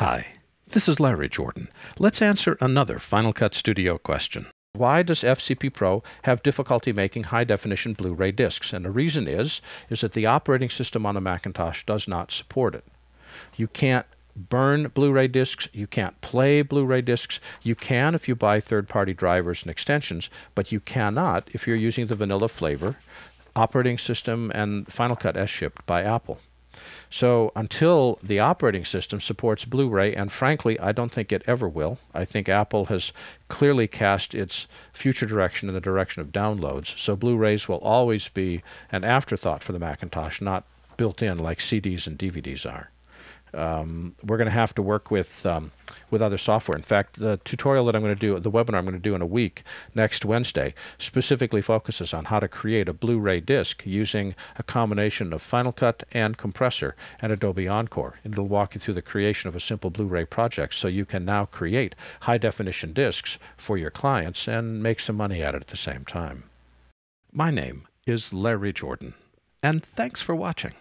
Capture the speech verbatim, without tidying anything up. Hi, this is Larry Jordan. Let's answer another Final Cut Studio question. Why does F C P Pro have difficulty making high-definition Blu-ray discs? And the reason is, is that the operating system on the Macintosh does not support it. You can't burn Blu-ray discs, you can't play Blu-ray discs. You can if you buy third-party drivers and extensions, but you cannot if you're using the vanilla flavor operating system and Final Cut as shipped by Apple. So until the operating system supports Blu-ray, and frankly, I don't think it ever will. I think Apple has clearly cast its future direction in the direction of downloads. So Blu-rays will always be an afterthought for the Macintosh, not built in like C Ds and D V Ds are. Um, we're going to have to work with um, with other software. In fact, the tutorial that I'm going to do, the webinar I'm going to do in a week, next Wednesday, specifically focuses on how to create a Blu-ray disc using a combination of Final Cut and Compressor and Adobe Encore. And it'll walk you through the creation of a simple Blu-ray project so you can now create high-definition discs for your clients and make some money at it at the same time. My name is Larry Jordan, and thanks for watching.